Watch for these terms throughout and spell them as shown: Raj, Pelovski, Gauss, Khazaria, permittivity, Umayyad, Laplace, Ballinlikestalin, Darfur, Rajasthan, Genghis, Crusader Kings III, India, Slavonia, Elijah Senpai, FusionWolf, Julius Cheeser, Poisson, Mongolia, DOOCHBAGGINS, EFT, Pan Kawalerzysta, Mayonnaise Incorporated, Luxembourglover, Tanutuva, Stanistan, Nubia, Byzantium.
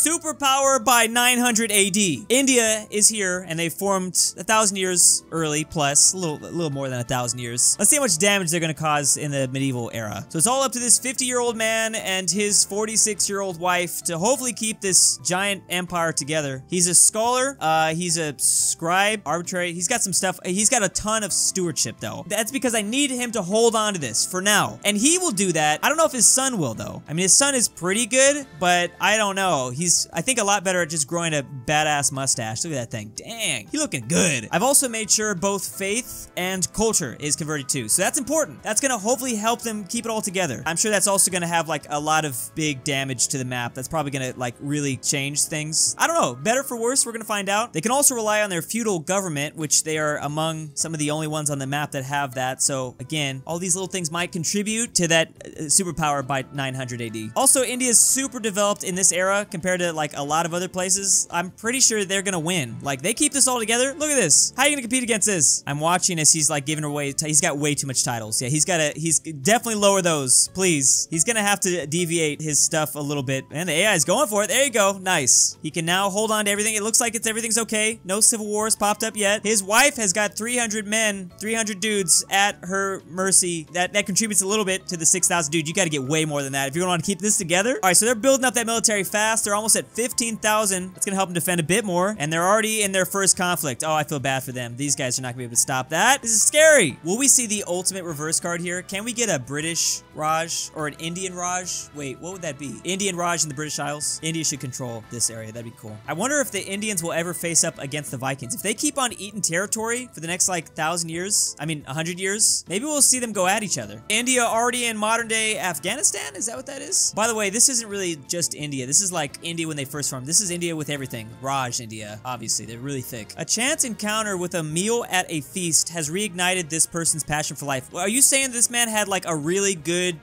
superpower by 900 AD. India is here, and they formed 1,000 years early, plus a little more than 1,000 years. Let's see how much damage they're gonna cause in the medieval era. So it's all up to this 50-year-old man and his 46-year-old wife to hopefully keep this giant empire together. He's a scholar, he's a scribe, arbitrary. He's got some stuff. He's got a ton of stewardship, though. That's because I need him to hold on to this for now, and he will do that. I don't know if his son will, though. I mean, his son is pretty good, but I don't know. He's, I think, a lot better at just growing a badass mustache. Look at that thing. Dang, he looking good. I've also made sure both faith and culture is converted too, so that's important. That's gonna hopefully help them keep it all together. I'm sure that's also gonna have like a lot of big damage to the map. That's probably gonna like really change things. I don't know, better for worse, we're gonna find out. They can also rely on their feudal government, which they are among some of the only ones on the map that have that. So again, all these little things might contribute to that superpower by 900 AD. Also, India is super developed in this era compared to like a lot of other places. I'm pretty sure they're gonna win. Like, they keep this all together. Look at this. How are you gonna compete against this? I'm watching as he's like giving away, he's got way too much titles. Yeah, he's definitely lower those, please. He's gonna have to deviate his stuff a little bit. And the AI is going for it. There you go. Nice. He can now hold on to everything. It looks like everything's okay. No civil wars popped up yet. His wife has got 300 men, 300 dudes at her mercy. That contributes a little bit to the 6,000. Dude, you gotta get way more than that if you want to keep this together. All right, so they're building up that military fast. They're almost at 15,000. That's gonna help them defend a bit more. And they're already in their first conflict. Oh, I feel bad for them. These guys are not gonna be able to stop that. This is scary. Will we see the ultimate reverse card here? Can we get a British Raj or an Indian Raj? Wait, what would that be? Indian Raj in the British Isles? India should control this area. That'd be cool. I wonder if the Indians will ever face up against the Vikings. If they keep on eating territory for the next like 1,000 years, I mean 100 years, maybe we'll see them go at each other. India already in modern day Afghanistan? Is that what that is? By the way, this isn't really just India. This is like India when they first formed. This is India with everything. Raj India, obviously. They're really thick. A chance encounter with a meal at a feast has reignited this person's passion for life. Well, are you saying this man had like a really good,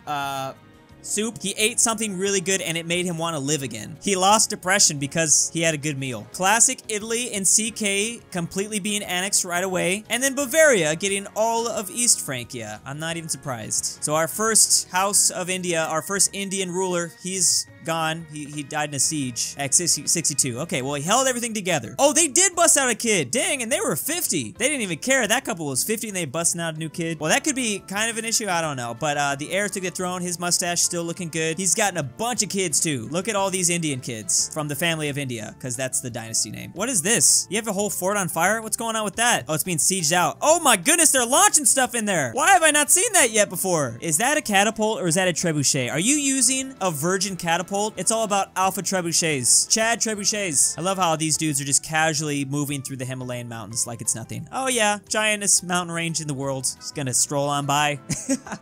soup? He ate something really good and it made him want to live again. He lost depression because he had a good meal. Classic Italy and CK completely being annexed right away. And then Bavaria getting all of East Francia. I'm not even surprised. So our first house of India, our first Indian ruler, he's gone. He died in a siege at 62. Okay, well, he held everything together. Oh, they did bust out a kid. Dang, and they were 50. They didn't even care. That couple was 50 and they busted out a new kid. Well, that could be kind of an issue. I don't know. But the heir took the throne. His mustache still looking good. He's gotten a bunch of kids too. Look at all these Indian kids from the family of India, because that's the dynasty name. What is this? You have a whole fort on fire? What's going on with that? Oh, it's being sieged out. Oh my goodness, they're launching stuff in there. Why have I not seen that yet before? Is that a catapult or is that a trebuchet? Are you using a virgin catapult? It's all about alpha trebuchets. Chad trebuchets. I love how these dudes are just casually moving through the Himalayan mountains like it's nothing. Oh yeah, giantest mountain range in the world. Just gonna stroll on by.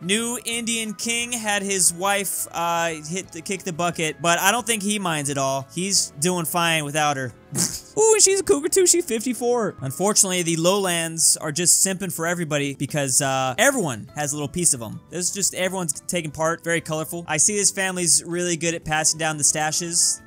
New Indian king had his wife kick the bucket, but I don't think he minds at all. He's doing fine without her. Ooh, and she's a cougar too. She's 54. Unfortunately, the lowlands are just simping for everybody because everyone has a little piece of them. There's just everyone's taking part. Very colorful. I see this family's really good at passing down the stashes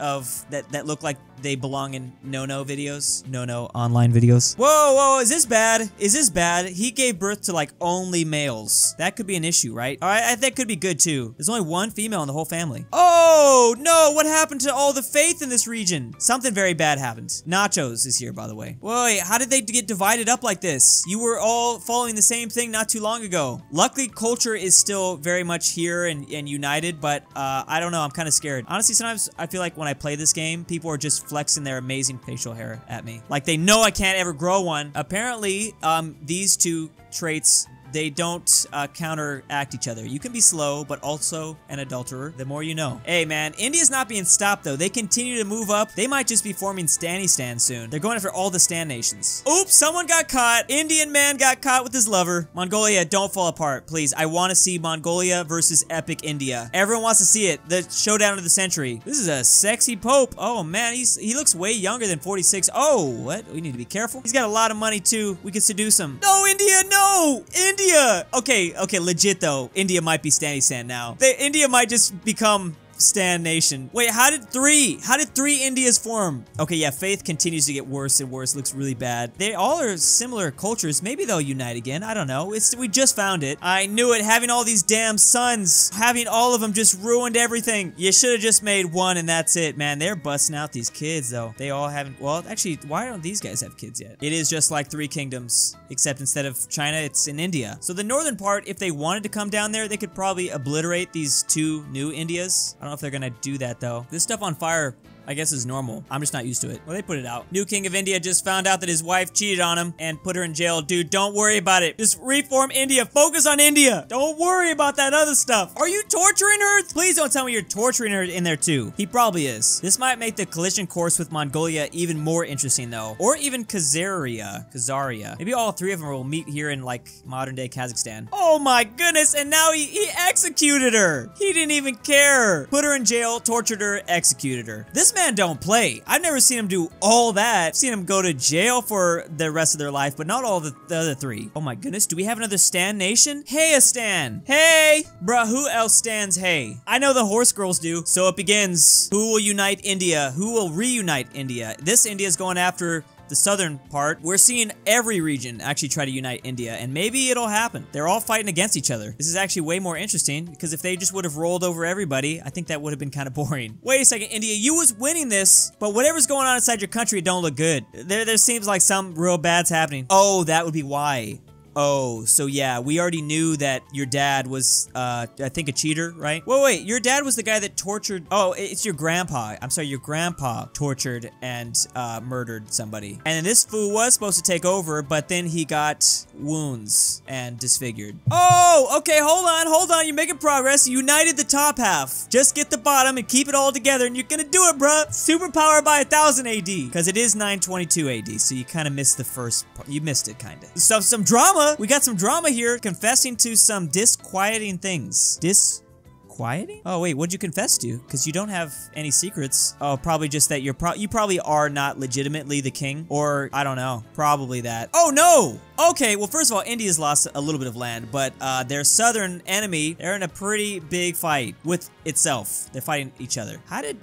of that look like they belong in no-no videos. No-no online videos. Whoa, whoa, is this bad? Is this bad? He gave birth to, like, only males. That could be an issue, right? All right, that could be good, too. There's only one female in the whole family. Oh, no, what happened to all the faith in this region? Something very bad happened. Nachos is here, by the way. Wait, how did they get divided up like this? You were all following the same thing not too long ago. Luckily, culture is still very much here and united, but I don't know. I'm kind of scared. Honestly, sometimes I feel like when I play this game, people are just flexing their amazing facial hair at me. Like, they know I can't ever grow one. Apparently, these two traits, they don't counteract each other. You can be slow, but also an adulterer. The more you know. Hey, man. India's not being stopped, though. They continue to move up. They might just be forming Stanistan soon. They're going after all the Stan nations. Oops, someone got caught. Indian man got caught with his lover. Mongolia, don't fall apart, please. I want to see Mongolia versus epic India. Everyone wants to see it. The showdown of the century. This is a sexy pope. Oh, man. He looks way younger than 46. Oh, what? We need to be careful. He's got a lot of money, too. We could seduce him. No, India, no! India! Okay, legit though. India might be Stanistan now. India might just become Stan Nation. Wait, how did three Indias form? Okay, yeah, faith continues to get worse and worse. Looks really bad. They all are similar cultures. Maybe they'll unite again. I don't know. We just found it. I knew it. Having all these damn sons, having all of them just ruined everything. You should have just made one and that's it, man. They're busting out these kids, though. They all haven't... Well, actually, why don't these guys have kids yet? It is just like Three Kingdoms, except instead of China, it's in India. So the northern part, if they wanted to come down there, they could probably obliterate these two new Indias. I don't know if they're gonna do that, though. This stuff on fire, I guess, is normal. I'm just not used to it. Well, they put it out. New King of India just found out that his wife cheated on him and put her in jail. Dude, don't worry about it. Just reform India. Focus on India. Don't worry about that other stuff. Are you torturing her? Please don't tell me you're torturing her in there too. He probably is. This might make the collision course with Mongolia even more interesting, though. Or even Khazaria. Maybe all three of them will meet here in, like, modern-day Kazakhstan. Oh my goodness, and now he executed her. He didn't even care. Put her in jail, tortured her, executed her. This man don't play. I've never seen him do all that. I've seen him go to jail for the rest of their life, but not all the other three. Oh my goodness, do we have another Stan Nation? Hey, a Stan. Hey! Bruh, who else stands hey? I know the horse girls do, so it begins. Who will unite India? Who will reunite India? This India is going after the southern part. We're seeing every region actually try to unite India, and maybe it'll happen. They're all fighting against each other. This is actually way more interesting, because if they just would have rolled over everybody, I think that would have been kind of boring. Wait a second, India, you was winning this, but whatever's going on inside your country don't look good. There seems like some real bad's happening. Oh, that would be why. Oh, so yeah, we already knew that your dad was, I think, a cheater, right? Wait, your dad was the guy that tortured... Oh, it's your grandpa. I'm sorry, your grandpa tortured and murdered somebody. And then this fool was supposed to take over, but then he got wounds and disfigured. Oh, okay, hold on. You're making progress. You united the top half. Just get the bottom and keep it all together, and you're gonna do it, bruh. Superpower by 1000 AD, because it is 922 AD, so you kind of missed the first part. You missed it, kind of. So some drama. We got some drama here, confessing to some disquieting things. Disquieting? Oh, wait, what'd you confess to? Because you don't have any secrets. Oh, probably just that you probably are not legitimately the king. Or, I don't know, probably that. Oh, no! Okay, well, first of all, India's lost a little bit of land, but their southern enemy, they're in a pretty big fight with itself. They're fighting each other. How did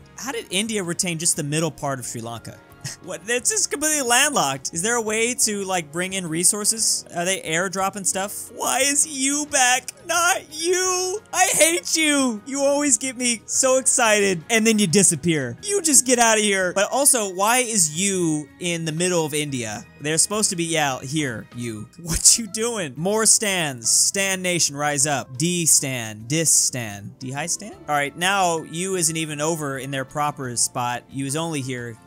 India retain just the middle part of Sri Lanka? What? It's just completely landlocked. Is there a way to, like, bring in resources? Are they airdropping stuff? Why is you back? Not you. I hate you. You always get me so excited, and then you disappear. You just get out of here. But also, why is you in the middle of India? They're supposed to be, yeah, here, you. What you doing? More stands. Stan Nation, rise up. D-Stan. Dis-Stan. D-High-Stan? All right, now you isn't even over in their proper spot. You is only here.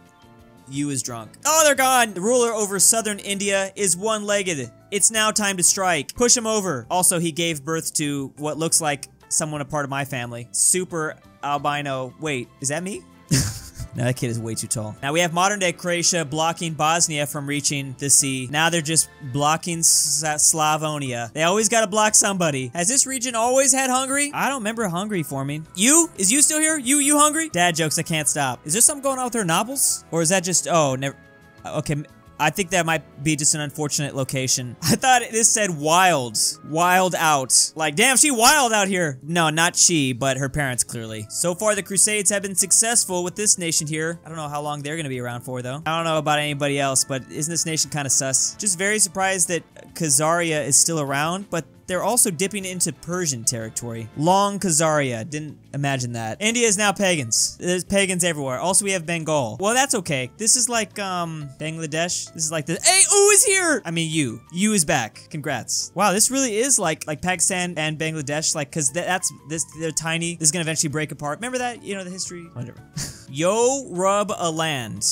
You is drunk. Oh, they're gone. The ruler over southern India is one-legged. It's now time to strike. Push him over. Also, he gave birth to what looks like someone a part of my family. Super albino. Wait, is that me? No, that kid is way too tall. Now we have modern-day Croatia blocking Bosnia from reaching the sea. Now they're just blocking Slavonia. They always gotta block somebody. Has this region always had Hungary? I don't remember Hungary forming. You? Is you still here? You hungry? Dad jokes, I can't stop. Is there something going on with their novels? Or is that just... Oh, never... Okay... I think that might be just an unfortunate location. I thought this said wild. Wild out. Like, damn, she wild out here. No, not she, but her parents, clearly. So far, the Crusades have been successful with this nation here. I don't know how long they're gonna be around for, though. I don't know about anybody else, but isn't this nation kind of sus? Just very surprised that Khazaria is still around, but they're also dipping into Persian territory. Long Khazaria. Didn't imagine that. India is now pagans. There's pagans everywhere. Also, we have Bengal. Well, that's okay. This is like, Bangladesh. This is like the... Hey, ooh is here! I mean, you. You is back. Congrats. Wow, this really is like Pakistan and Bangladesh. Like, because that's... this. They're tiny. This is gonna eventually break apart. Remember that? You know, the history? Whatever. Yo, rub a land.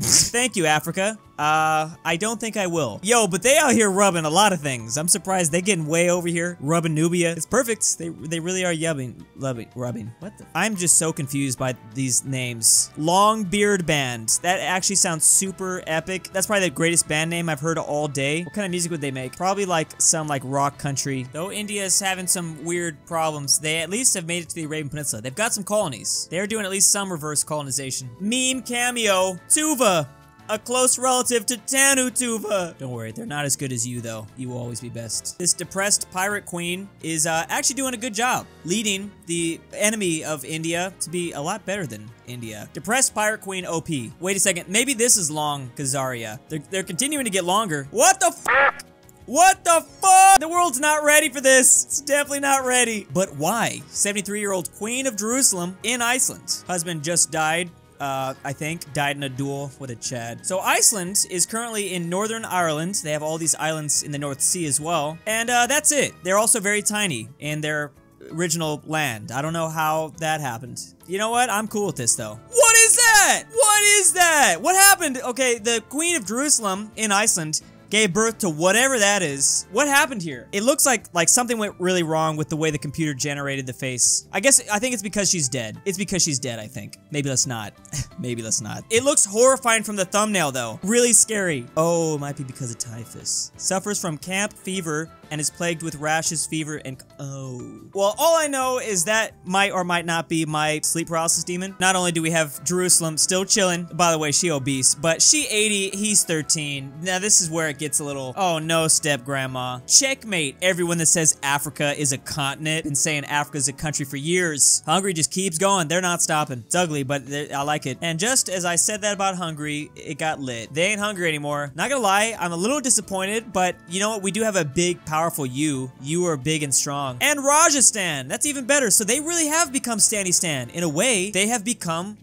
Thank you, Africa. I don't think I will. Yo, but they out here rubbing a lot of things. I'm surprised they getting way over here. Rubbing Nubia. It's perfect. They really are yubbing. Loving. Rubbing. What the? I'm just so confused by these names. Long Beard Band. That actually sounds super epic. That's probably the greatest band name I've heard all day. What kind of music would they make? Probably like some like rock country. Though India is having some weird problems, they at least have made it to the Arabian Peninsula. They've got some colonies. They're doing at least some reverse colonization. Meme cameo. Tuva. a close relative to Tanutuva. Don't worry, they're not as good as you, though. You will always be best. This depressed pirate queen is actually doing a good job leading the enemy of India to be a lot better than India. Depressed pirate queen OP. Wait a second. Maybe this is long, Khazaria. They're continuing to get longer. What the fuck? What the fuck? The world's not ready for this. It's definitely not ready. But why? 73-year-old queen of Jerusalem in Iceland. Husband just died. I think, died in a duel with a Chad. So Iceland is currently in Northern Ireland. They have all these islands in the North Sea as well. And that's it. They're also very tiny in their original land. I don't know how that happened. You know what? I'm cool with this, though. What is that? What is that? What happened? Okay, the Queen of Jerusalem in Iceland gave birth to whatever that is. What happened here? It looks like something went really wrong with the way the computer generated the face. I think it's because she's dead. It's because she's dead, I think. Maybe let's not. Maybe let's not. It looks horrifying from the thumbnail, though. Really scary. Oh, it might be because of typhus. Suffers from camp fever and is plagued with rashes, fever, and... Oh. Well, all I know is that might or might not be my sleep paralysis demon. Not only do we have Jerusalem still chilling. By the way, she obese, but she 80, he's 13. Now, this is where it gets a little... Oh, no, step-grandma. Checkmate. Everyone that says Africa is a continent and saying Africa's a country for years. Hungary just keeps going. They're not stopping. It's ugly, but I like it. And just as I said that about Hungary, it got lit. They ain't hungry anymore. Not gonna lie, I'm a little disappointed, but you know what? We do have a big power. Powerful you. You are big and strong. And Rajasthan. That's even better. So they really have become Stanistan. In a way, they have become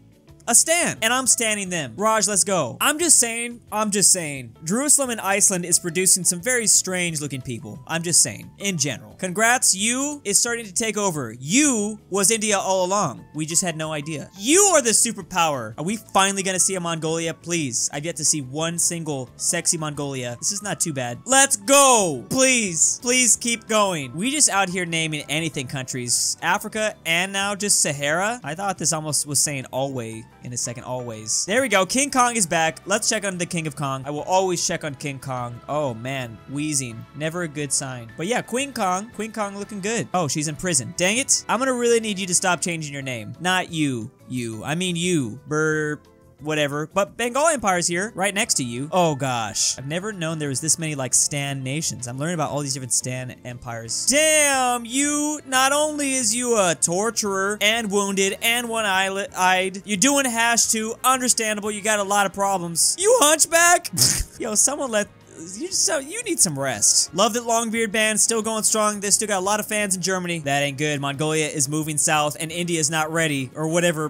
a stan. And I'm standing them. Raj, let's go. I'm just saying. Jerusalem and Iceland is producing some very strange looking people. I'm just saying. In general. Congrats. You is starting to take over. You was India all along. We just had no idea. You are the superpower. Are we finally gonna see a Mongolia? Please. I've yet to see one single sexy Mongolia. This is not too bad. Let's go. Please. Please keep going. We just out here naming anything countries. Africa and now just Sahara. I thought this almost was saying always. In a second, always. There we go. King Kong is back. Let's check on the King of Kong. I will always check on King Kong. Oh, man. Wheezing. Never a good sign. But yeah, Queen Kong. Queen Kong looking good. Oh, she's in prison. Dang it. I'm gonna really need you to stop changing your name. Not you. You. I mean you. Burp. Whatever. But Bengal Empire's here, right next to you. Oh, gosh. I've never known there was this many, like, Stan nations. I'm learning about all these different Stan empires. Damn, you, not only is you a torturer and wounded and one-eyed, you're doing #2. Understandable, you got a lot of problems. You hunchback? Yo, someone let... You need some rest. Love that Longbeard band still going strong. They still got a lot of fans in Germany. That ain't good. Mongolia is moving south and India's not ready or whatever.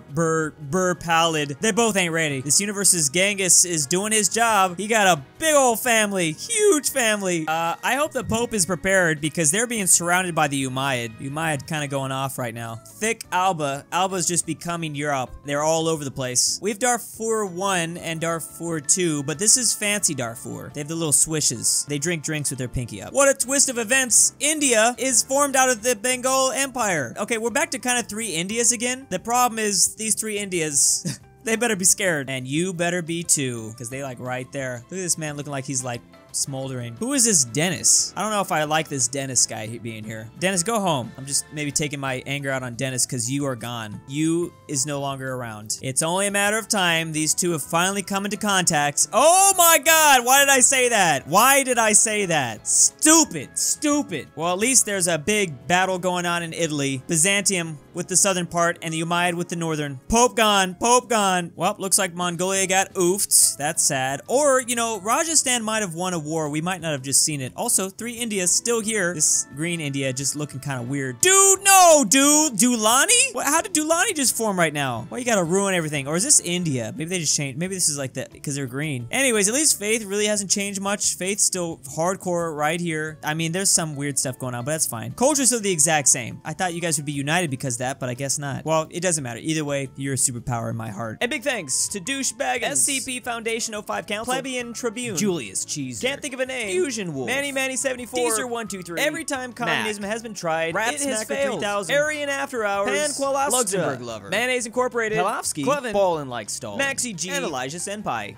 Pallid. They both ain't ready. This universe's Genghis is doing his job. He got a big old family. Huge family. I hope the Pope is prepared because they're being surrounded by the Umayyad. Umayyad kind of going off right now. Thick Alba. Alba's just becoming Europe. They're all over the place. We have Darfur 1 and Darfur 2, but this is fancy Darfur. They have the little swishes. They drink drinks with their pinky up. What a twist of events. India is formed out of the Bengal Empire. Okay, we're back to kind of three Indias again. The problem is these three Indias, they better be scared. And you better be too, because they like right there. Look at this man looking like he's like smoldering. Who is this Dennis? I don't know if I like this Dennis guy being here. Dennis, go home. I'm just maybe taking my anger out on Dennis because you are gone. You is no longer around. It's only a matter of time. These two have finally come into contact. Oh my God, why did I say that? Why did I say that? Stupid, stupid. Well, at least there's a big battle going on in Italy. Byzantium with the southern part and the Umayyad with the northern. Pope gone, Pope gone. Well, looks like Mongolia got oofed. That's sad. Or, you know, Rajasthan might have won a war. We might not have just seen it. Also, three Indias still here. This green India just looking kind of weird. Dude, no, dude. Dulani? What, how did Dulani just form right now? Why you gotta ruin everything? Or is this India? Maybe they just changed. Maybe this is like that because they're green. Anyways, at least Faith really hasn't changed much. Faith's still hardcore right here. I mean, there's some weird stuff going on, but that's fine. Cultures are the exact same. I thought you guys would be united because of that, but I guess not. Well, it doesn't matter. Either way, you're a superpower in my heart. And big thanks to DOOCHBAGGINS, SCP Foundation 05 Council, Plebeian Tribune, Julius Cheeser, Can't Think of a Name, FusionWolf, MannyManny74, Deezer123, Every Time Communism Has Been Tried, Ratsmacker3000, AryanAfterHours, Kawalerzysta, Luxembourglover, Mayonnaise Incorporated, Pelovski, Cl0vvn, Ballinlikestalin, Maxy, and Elijah Senpai.